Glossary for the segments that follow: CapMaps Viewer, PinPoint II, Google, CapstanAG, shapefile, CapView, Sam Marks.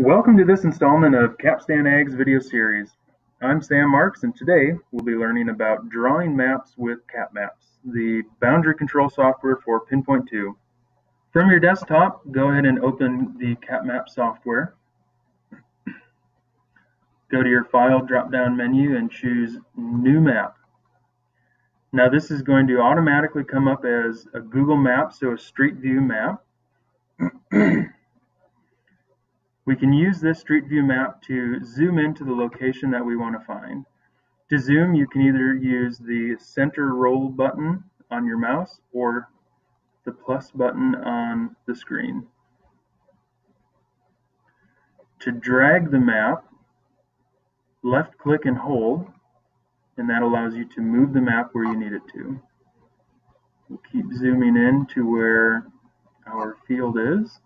Welcome to this installment of CapstanAG's video series. I'm Sam Marks, and today we'll be learning about drawing maps with CapMaps, the boundary control software for PinPoint II. From your desktop, go ahead and open the CapMaps software. Go to your File drop-down menu and choose New Map. Now this is going to automatically come up as a Google Map, so a Street View map. We can use this Street View map to zoom into the location that we want to find. To zoom, you can either use the center roll button on your mouse or the plus button on the screen. To drag the map, left click and hold, and that allows you to move the map where you need it to. We'll keep zooming in to where our field is.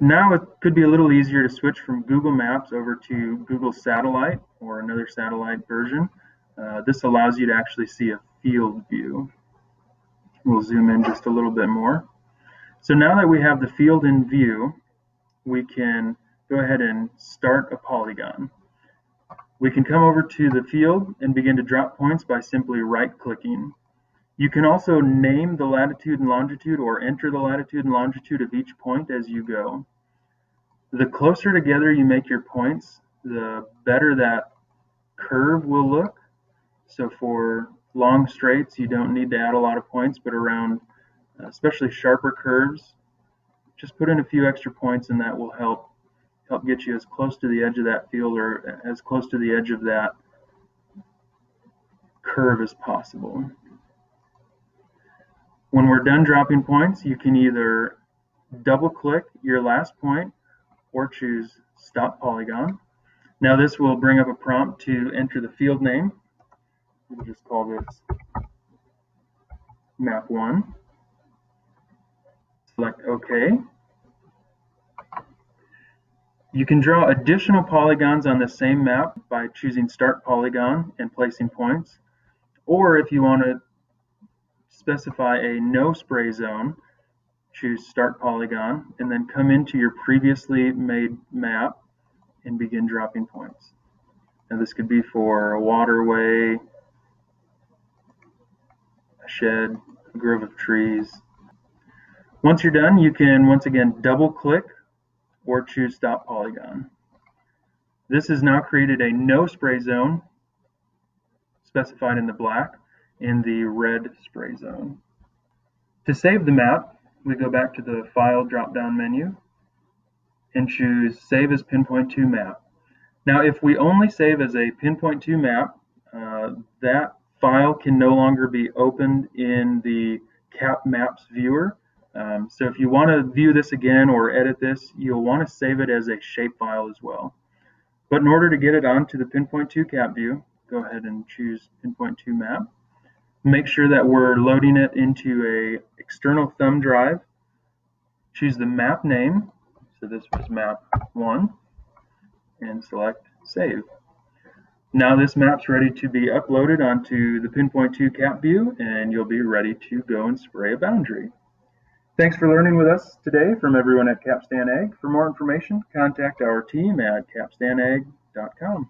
Now it could be a little easier to switch from Google Maps over to Google Satellite or another satellite version. This allows you to actually see a field view. We'll zoom in just a little bit more. So now that we have the field in view, we can go ahead and start a polygon. We can come over to the field and begin to drop points by simply right-clicking. You can also name the latitude and longitude or enter the latitude and longitude of each point as you go. The closer together you make your points, the better that curve will look. So for long straights, you don't need to add a lot of points, but around especially sharper curves, just put in a few extra points and that will help get you as close to the edge of that field or as close to the edge of that curve as possible. When we're done dropping points, you can either double click your last point or choose Stop Polygon. Now this will bring up a prompt to enter the field name. We'll just call this Map 1. Select OK. You can draw additional polygons on the same map by choosing Start Polygon and placing points. Or if you want to specify a no spray zone, choose Start Polygon, and then come into your previously made map and begin dropping points. Now this could be for a waterway, a shed, a grove of trees. Once you're done, you can once again double click or choose Stop Polygon. This has now created a no spray zone specified in the black in the red spray zone. To save the map, we go back to the File drop-down menu and choose Save as PinPoint II Map. Now if we only save as a PinPoint II map, that file can no longer be opened in the CapMaps Viewer. So if you want to view this again or edit this, you'll want to save it as a shapefile as well. But in order to get it onto the PinPoint II CapView, go ahead and choose PinPoint II Map. Make sure that we're loading it into a external thumb drive. Choose the map name, so this was map 1, and select Save. Now this map's ready to be uploaded onto the PinPoint II CapView, and you'll be ready to go and spray a boundary. Thanks for learning with us today from everyone at CapstanAG. For more information, contact our team at CapstanAG.com.